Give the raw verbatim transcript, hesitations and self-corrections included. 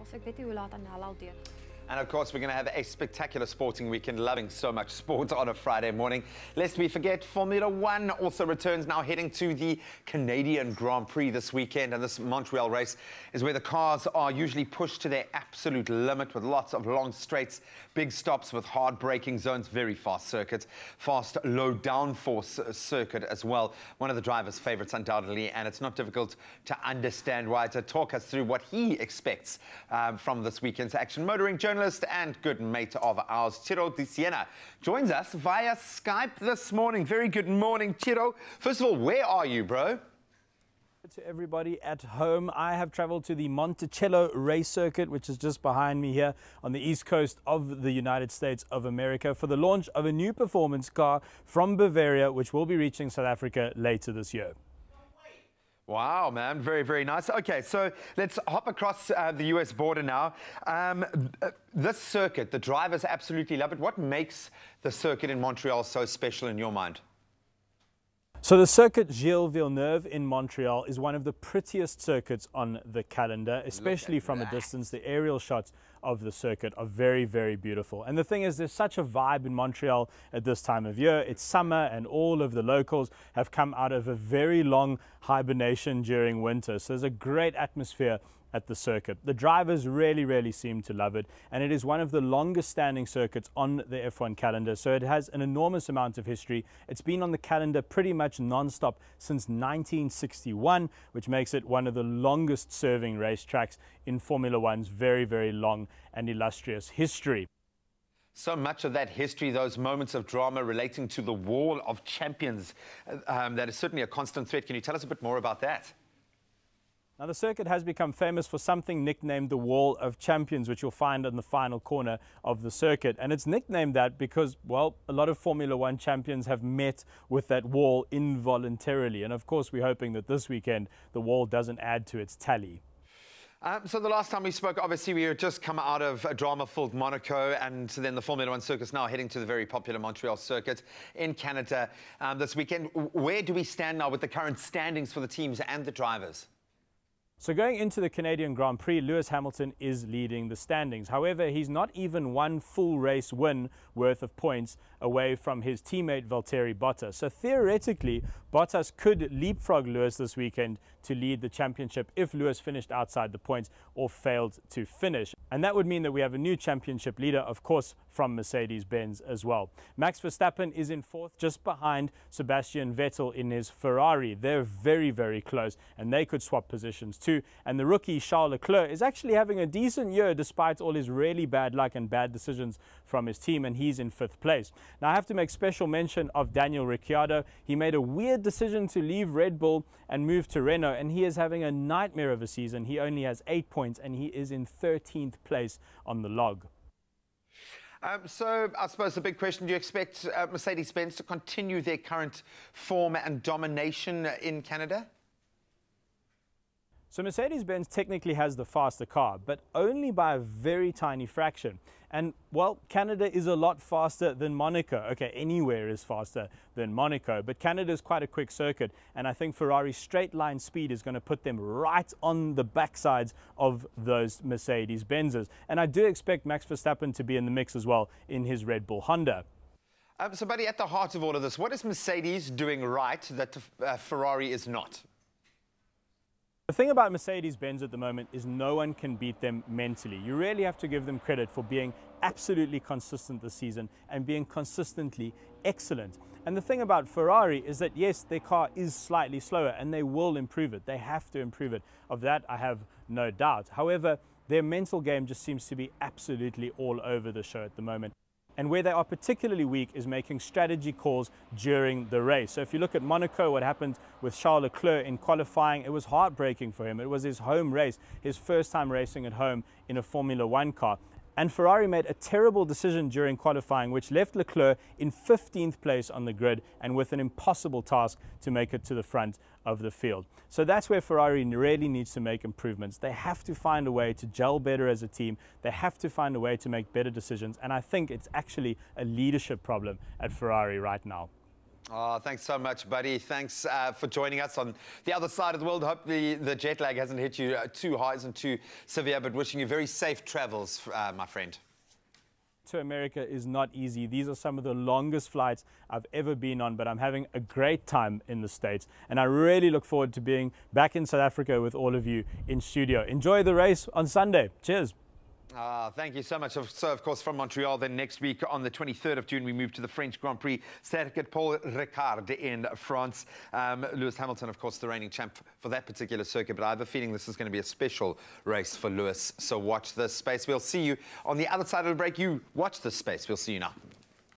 else. Ek weet nie hoe laat aan hulle al deur. And of course, we're going to have a spectacular sporting weekend, loving so much sport on a Friday morning. Lest we forget, Formula One also returns, now heading to the Canadian Grand Prix this weekend. And this Montreal race is where the cars are usually pushed to their absolute limit with lots of long straights, big stops with hard braking zones, very fast circuit, fast low downforce circuit as well. One of the drivers' favourites, undoubtedly, and it's not difficult to understand why. To talk us through what he expects um, from this weekend's action, motoring journalist and good mate of ours, Ciro de Siena, joins us via Skype this morning. Very good morning, Ciro. First of all, where are you, bro? To everybody at home, I have traveled to the Monticello race circuit, which is just behind me here on the east coast of the United States of America, for the launch of a new performance car from Bavaria, which will be reaching South Africa later this year. Wow, man. Very, very nice. OK, so let's hop across uh, the U S border now. Um, this circuit, the drivers absolutely love it. What makes the circuit in Montreal so special in your mind? So the circuit Gilles Villeneuve in Montreal is one of the prettiest circuits on the calendar, especially from that. A distance. The aerial shots of the circuit are very, very beautiful. And the thing is, there's such a vibe in Montreal at this time of year. It's summer and all of the locals have come out of a very long hibernation during winter. So there's a great atmosphere at the circuit. The drivers really, really seem to love it, and it is one of the longest standing circuits on the F one calendar, so it has an enormous amount of history. It's been on the calendar pretty much non-stop since nineteen sixty-one, which makes it one of the longest serving racetracks in Formula One's very, very long and illustrious history. So much of that history, those moments of drama relating to the Wall of Champions, um, that is certainly a constant threat. Can you tell us a bit more about that? Now, the circuit has become famous for something nicknamed the Wall of Champions, which you'll find on the final corner of the circuit. And it's nicknamed that because, well, a lot of Formula One champions have met with that wall involuntarily. And of course, we're hoping that this weekend the wall doesn't add to its tally. Um, so the last time we spoke, obviously, we had just come out of a drama-filled Monaco and then the Formula One circuit's now heading to the very popular Montreal circuit in Canada um, this weekend. Where do we stand now with the current standings for the teams and the drivers? So going into the Canadian Grand Prix, Lewis Hamilton is leading the standings. However, he's not even one full race win worth of points away from his teammate Valtteri Bottas. So theoretically, Bottas could leapfrog Lewis this weekend to lead the championship if Lewis finished outside the points or failed to finish. And that would mean that we have a new championship leader, of course, from Mercedes-Benz as well. Max Verstappen is in fourth, just behind Sebastian Vettel in his Ferrari. They're very, very close, and they could swap positions too. And the rookie Charles Leclerc is actually having a decent year despite all his really bad luck and bad decisions from his team, and he's in fifth place. Now, I have to make special mention of Daniel Ricciardo. He made a weird decision to leave Red Bull and move to Renault, and he is having a nightmare of a season. He only has eight points and he is in thirteenth place on the log. Um, so, I suppose the big question, do you expect uh, Mercedes-Benz to continue their current form and domination in Canada? So Mercedes-Benz technically has the faster car, but only by a very tiny fraction. And, well, Canada is a lot faster than Monaco. Okay, anywhere is faster than Monaco, but Canada is quite a quick circuit, and I think Ferrari's straight line speed is going to put them right on the backsides of those Mercedes-Benzes. And I do expect Max Verstappen to be in the mix as well in his Red Bull Honda. Um, so, buddy, at the heart of all of this, what is Mercedes doing right that uh, Ferrari is not? The thing about Mercedes-Benz at the moment is no one can beat them mentally. You really have to give them credit for being absolutely consistent this season and being consistently excellent. And the thing about Ferrari is that, yes, their car is slightly slower and they will improve it. They have to improve it. Of that, I have no doubt. However, their mental game just seems to be absolutely all over the show at the moment. And where they are particularly weak is making strategy calls during the race. So if you look at Monaco, what happened with Charles Leclerc in qualifying, it was heartbreaking for him. It was his home race, his first time racing at home in a Formula One car. And Ferrari made a terrible decision during qualifying, which left Leclerc in fifteenth place on the grid and with an impossible task to make it to the front of the field. So that's where Ferrari really needs to make improvements. They have to find a way to gel better as a team. They have to find a way to make better decisions. And I think it's actually a leadership problem at Ferrari right now. Oh, thanks so much, buddy. Thanks uh, for joining us on the other side of the world. Hopefully the jet lag hasn't hit you uh, too hard and too severe, but wishing you very safe travels, uh, my friend. To America is not easy. These are some of the longest flights I've ever been on, but I'm having a great time in the States, and I really look forward to being back in South Africa with all of you in studio. Enjoy the race on Sunday. Cheers. Ah, thank you so much. So, of course, from Montreal, then next week on the twenty-third of June, we move to the French Grand Prix Circuit Paul Ricard in France. Um, Lewis Hamilton, of course, the reigning champ for that particular circuit, but I have a feeling this is going to be a special race for Lewis. So watch this space. We'll see you on the other side of the break. You watch this space. We'll see you now.